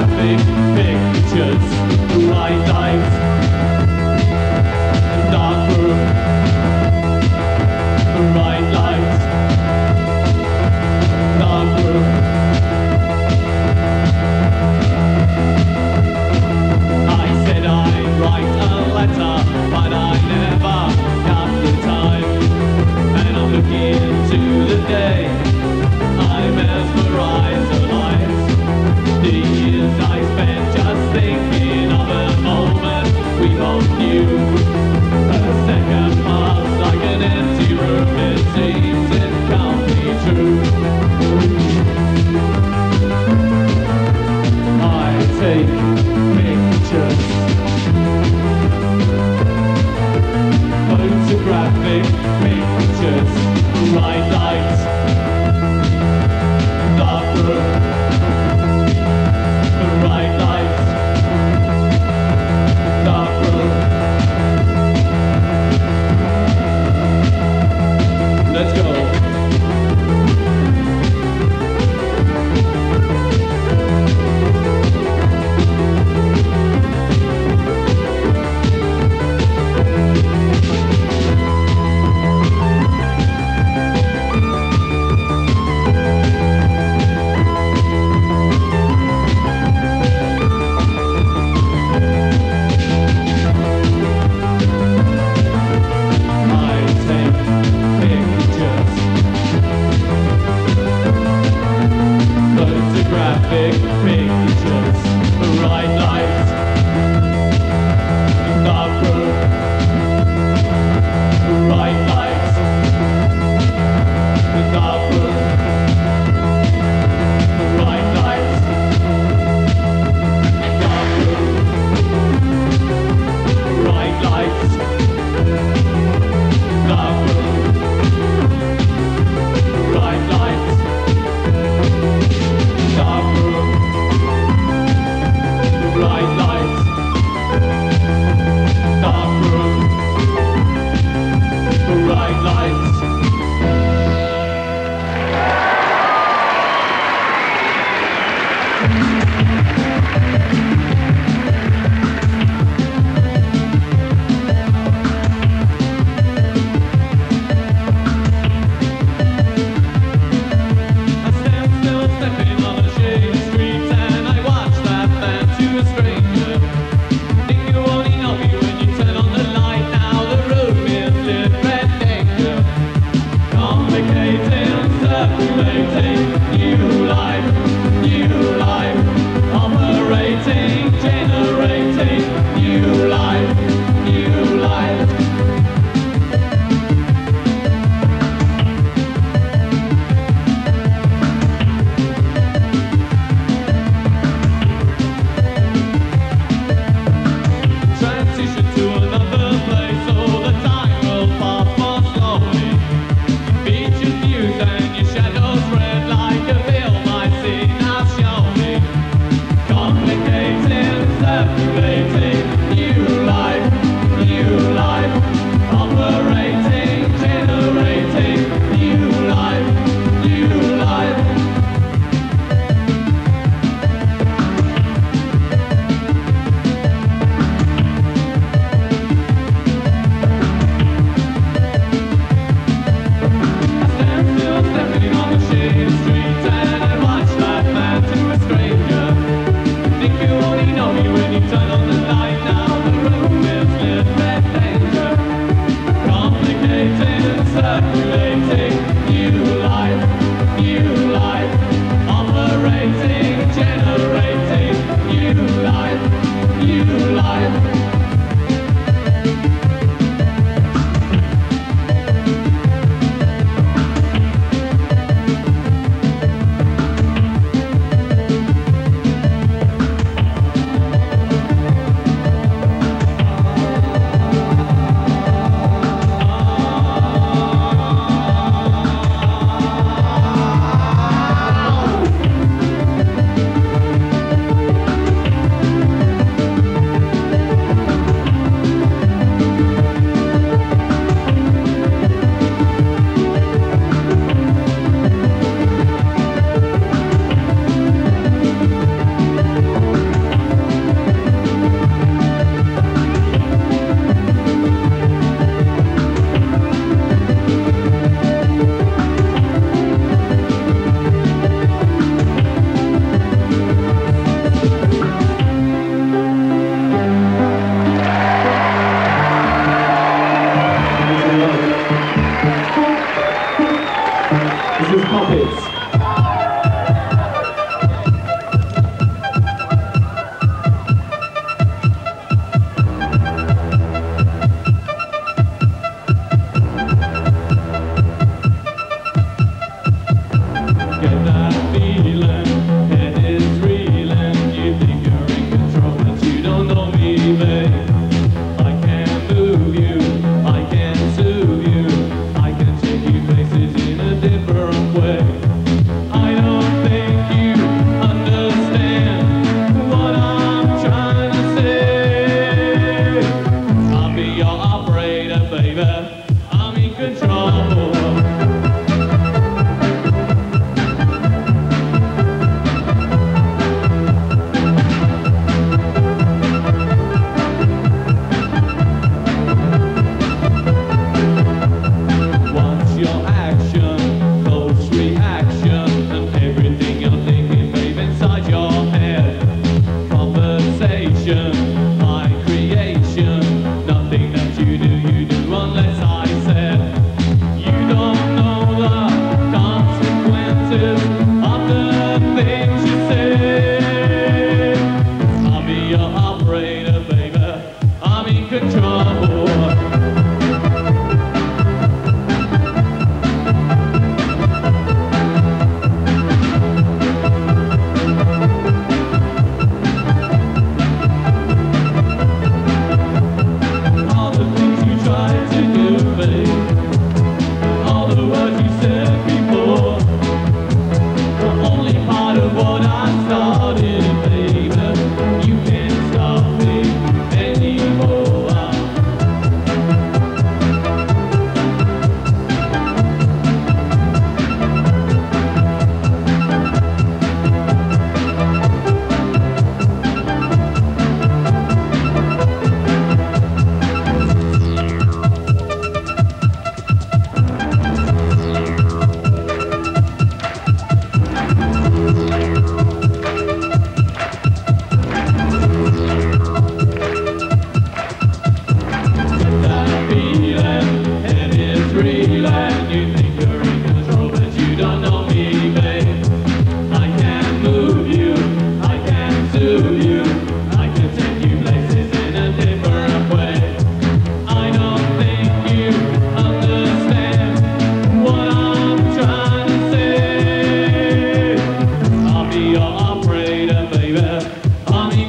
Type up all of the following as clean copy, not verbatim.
laughing pictures, light times, dark room, bright lights, dark room. I said I'd write a letter, but I never got the time. And I'm looking to the day I mesmerized the lights. The years I spent just thinking of a moment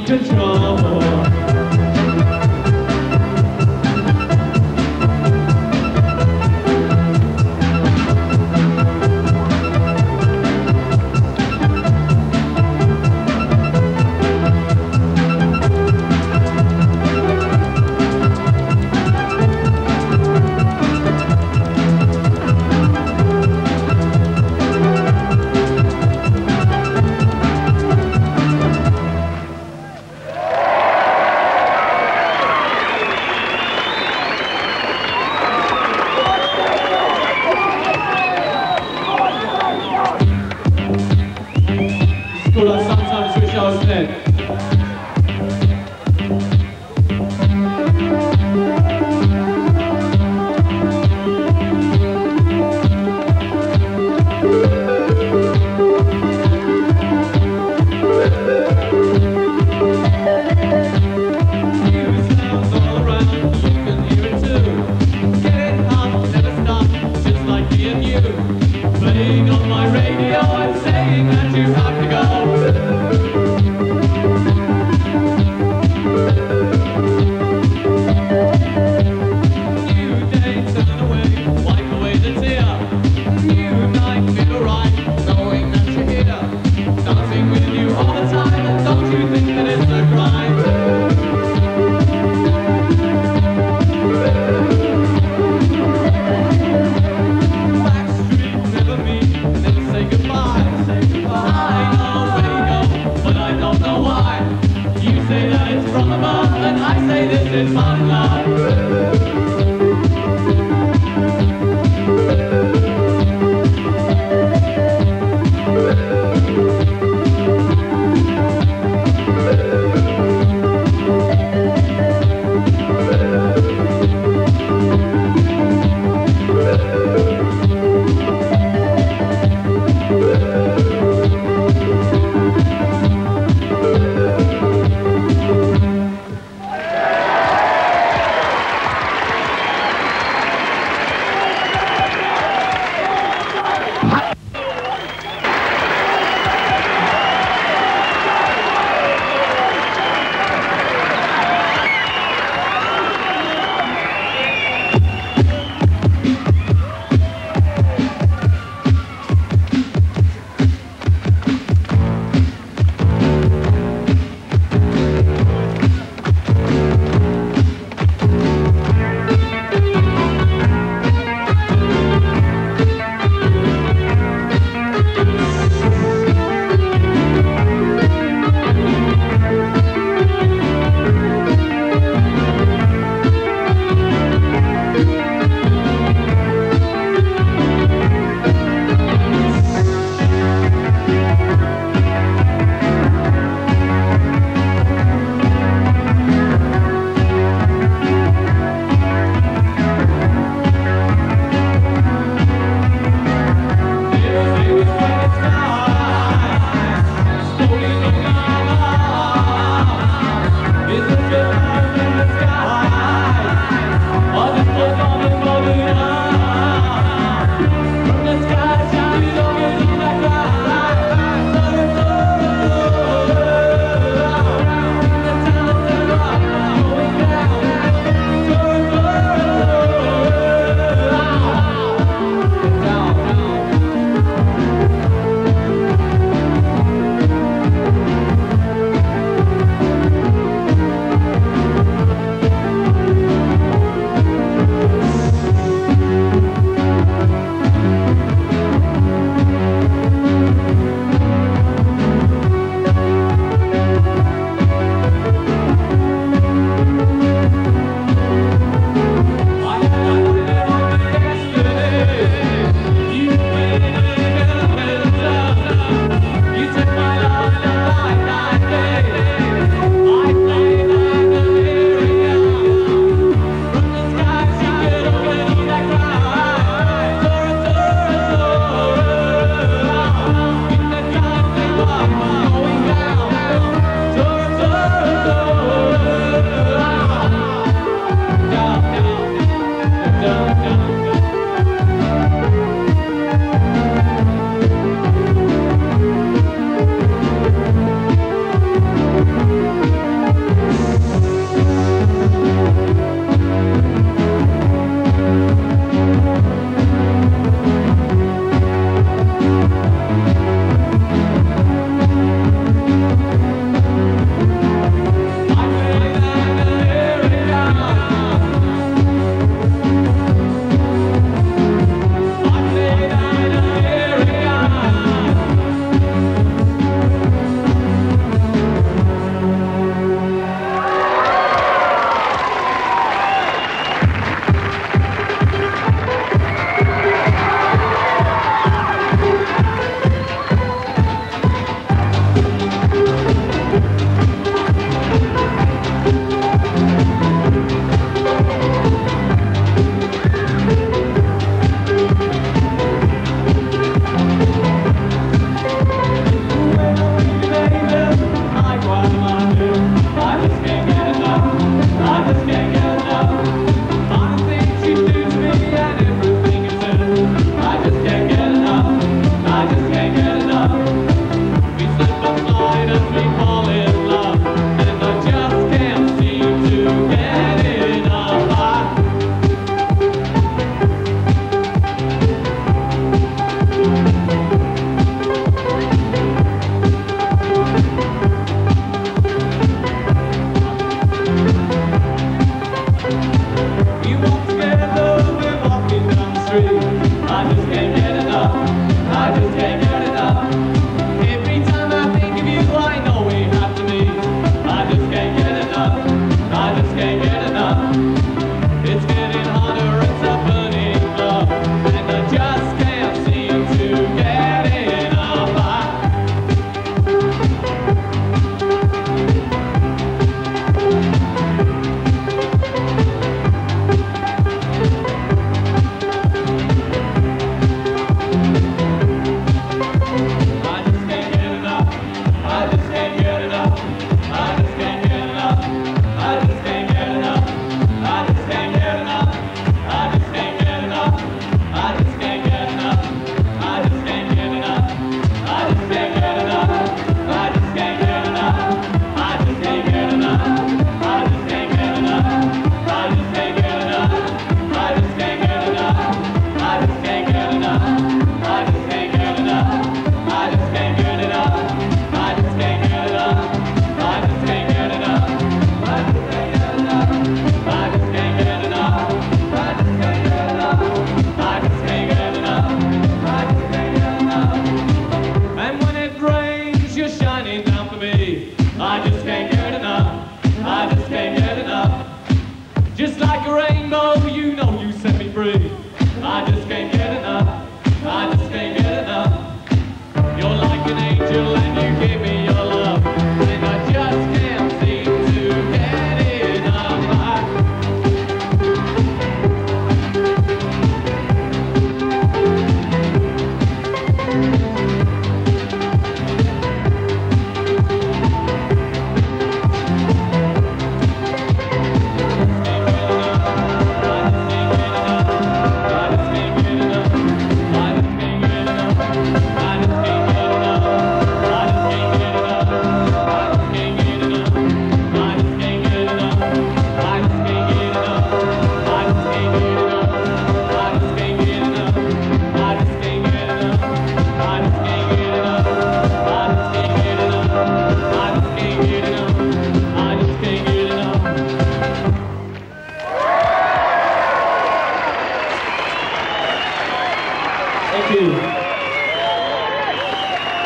milczeć obok.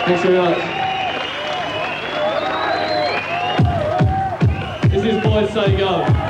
Thanks very much. This is Boys Say Go.